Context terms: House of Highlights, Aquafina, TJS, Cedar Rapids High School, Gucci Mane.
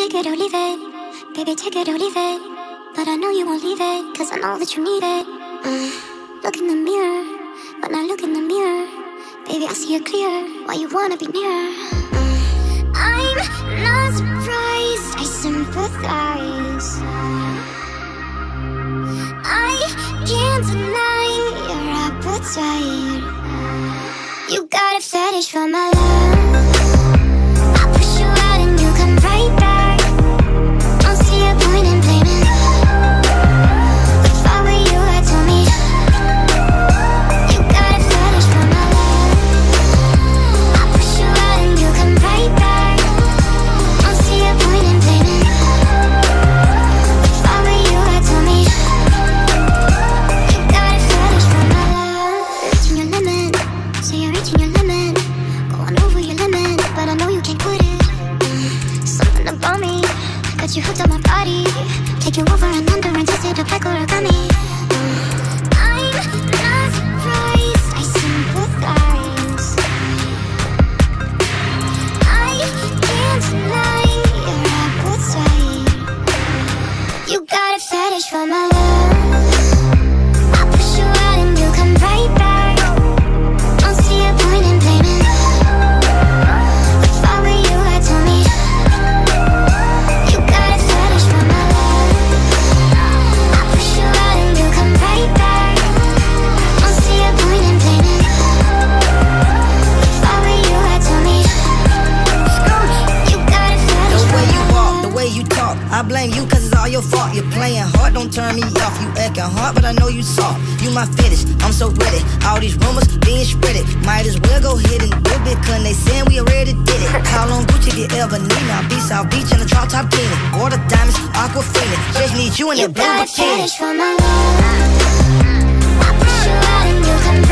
Take it or leave it, baby, take it or leave it. But I know you won't leave it, cause I know that you need it. Look in the mirror, when I look in the mirror, baby, I see you clear, why you wanna be near. I'm not surprised, I sympathize. I can't deny your appetite. You got a fetish for my love. I push you out and you come right back. Don't see a point in blaming. If I were you, I'd tell me. You got a fetish for my love. I push you out and you come right back. Don't see a point in blaming. If I were you, I'd tell me. You got a fetish for my love. Reaching your limit, so you're reaching your limit. Going over your limit, but I know you can't quit it. Something about me got you hooked on my body. Take you over and under and twist it up like origami. I'm not surprised, I sympathize. I can't deny your appetite. You got a fetish for my love. I push you out and you come right back. Don't see a point in blaming. If I were you, I'd tell me. You got a fetish for my love. I push you out and you come right back. Don't see a point in blaming. If I were you, I'd tell me. You got a fetish for my love. The way you talk, I blame you cause it's all your fault. You're playing hard, don't turn me off. You acting hard, but I know you soft. You my fetish, I'm so with it. All these rumors being spreaded. Might as well go ahead and do it, cause they saying we already did it. Call on Gucci, get ever need me. I'll be South Beach in a drop top bikini. All the diamonds, aquafina. Just need you in You that blue got a bikini. fetish for my love. I push you out and you come